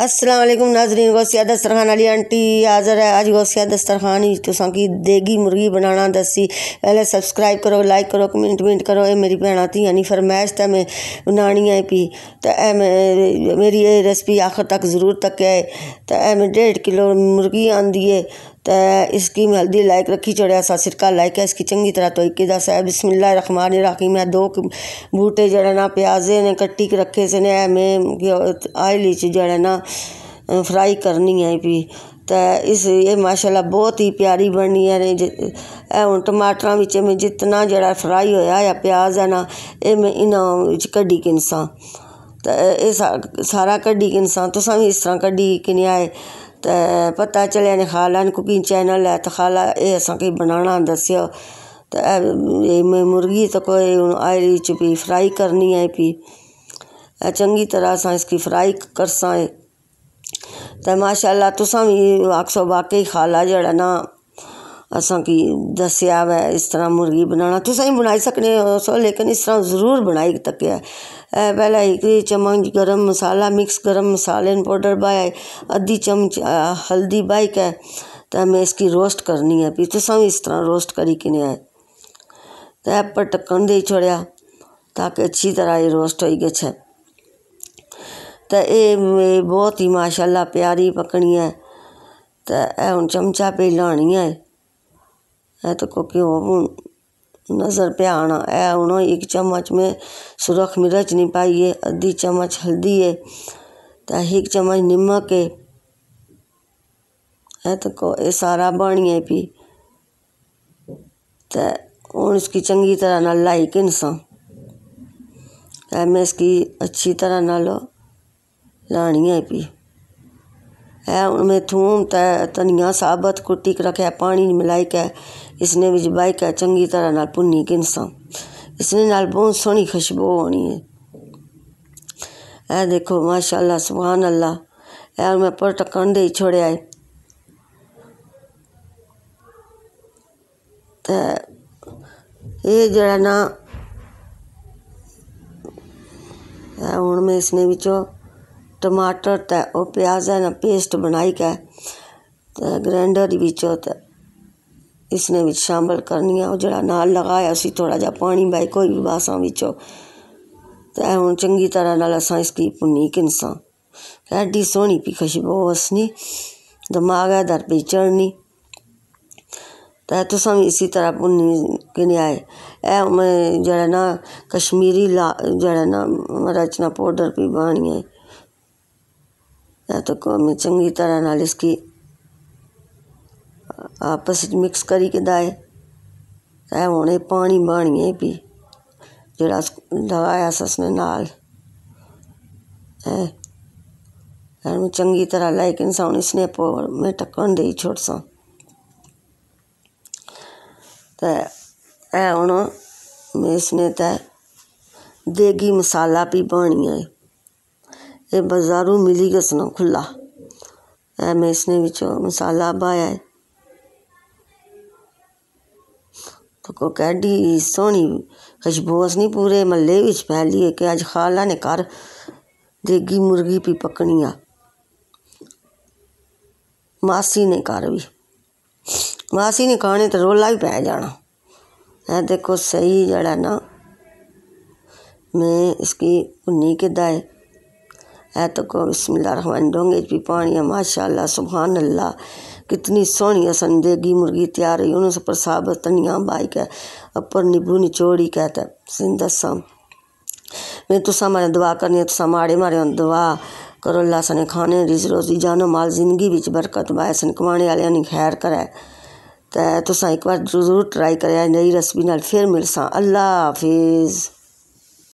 अस्सलाम वालेकुम नाजरीन, गौसिया दस्तरखान अली आंटी हाज़र है। आज गौसिया दस्तरखान तुसां की देगी मुर्गी बनाना दसी। पहले सब्सक्राइब करो, लाइक करो, कमेंट करो। ये मेरी भैन थी यानी फरमाइश तो मैं बनानी है पी तो मेरी ये रेसिपी आखिर तक जरूर तक है। तो मैं 1.5 किलो मुर्गी आंदी है तो इसकी मैं हल्दी लाइक रखी छोड़ा सा सिरका लाइक है। इसकी चंगी तरह तो एक दस है। बिस्मिल्लाहिर्रहमानिर्रहीम मैं 2 बूटे जड़ा ना प्याजे ने कट्टी के रखे से ने मैं आयल जड़ा ना फ्राई करनी है भी तो इस ये माशाल्लाह बहुत ही प्यारी बननी है। हूँ टमाटर बिच में जितना जड़ा फ्राई होया या प्याज है ना ये मैं इन्होंने कढ़ी किनसा तो ये सारा कढ़ी किनसा। तुसा भी इस तरह कढ़ी किनिया है तो पता चलिया ने खाला ने कुकिंग चैनल है तो खाला ये असा की बनाना दस्यो। तो मैं मुर्गी तो कोई आयल च भी फ्राई करनी है भी चंगी तरह अस इसकी फ्राई करसा है। तो माशाल्लाह तुसा भी आखसो वाकई खाला जड़ा ना असा की दस्या है इस तरह मुर्गी बनाना। तुसा ही बनाई सकने सो लेकिन इस तरह जरूर बनाई तक है। पहले एक चम्मच गरम मसाला मिक्स गरम मसाले पाउडर पाया, आधी चम्मच हल्दी पाई के तो मैं इसकी रोस्ट करनी है। फिर तुसा भी इस तरह रोस्ट करी किने है तो आप ढक्कन दे छोड़ा ताकि अच्छी तरह ये रोस्ट हो गए। तो ये बहुत ही माशाल्लाह प्यारी पकनी है। तो हूँ चमचा पे लानी है तो को घ्यो नज़र पे आना है। हूँ 1 चम्मच में सुरख मिर्च नहीं पाई है, आधी चम्मच हल्दी है तो 1 चम्मच नमक है तो को ये सारा बनी है। पी तो हूँ इसकी चंगी तरह ना लाई किनसा तो मैं इसकी अच्छी तरह ना लो लानी है। पी है उनमें थूम धनिया साबत कुट्टी के रखे पानी मिलाई के इसने विजबाई के चंगी तरह नाल भुनी किनसा। इसने नाल बहुत सोहनी खुशबू आनी है। देखो माशाल्लाह सुभान अल्लाह। है मैं पर ढक्कन दे छोड़या है तो ये जड़ा ना हूँ मैं इसने विचों टमाटर ते और प्याज है ना पेस्ट बनाई के तो ग्राइंडर बिच इसने बिच शामिल करनी है। और जड़ा नाल लगाया उसी थोड़ा जा पानी बाई कोई भी बासा बिचो तो हूँ चंगी तरह नाल असा इसकी भुनी किनसा। एडी सोहनी पी खुशबू असनी दिमाग है दर पे चढ़नी तो तुसा भी इसी तरह भुनी किनिया है। मैं जड़ा ना कश्मीरी ला जड़ा ना मरचना पाउडर भी बनी है तो मैं चंगी तरह नाल इसकी आपस मिक्स करी के दाए तो हूँ पानी बानी है भी जड़ा लगाया ससने नाल मैं चंगी तरह लाई किनसा। हूँ इसने मैं ढक्कन दे छोड़सा तो हूँ मैं इसने ते देगी मसाला भी बानी है। ये बाजारू मिली गस ना खुला है मैं इसने विचों मसाला पाया है तो को कैडी सोहनी खुशबू असनी पूरे महल्ले विच फैली है कि अज खाला ने घर देगी मुर्गी भी पकनी आ। मासी ने घर भी मासी ने खाने तो रोला भी पै जाना है। देखो सही जड़ा ना मैं इसकी भुनी के दाए है तो को बिस्मिल्लाहिर्रहमान डोंगे भी पानी है। माशाल्लाह सुभान अल्लाह कितनी सोहनी असन देगी मुर्गी तैयार हुई। उन्होंने पर साबत धनिया बाई के अपर नींबू निचोड़ी कहता सिंध सम मैं तुसा मारे दुआ करनी है। तुसा माड़े मारे दुआ करो अल्लाह सने खाने रिज रोजी जानो माल जिंदगी बिच बरकत पाए सन कमाने वाले ने खैर करे। तो तुसा एक बार जरूर ट्राई करे नई रेसिपी नाल फिर मिलसा। अल्लाह हाफिज़।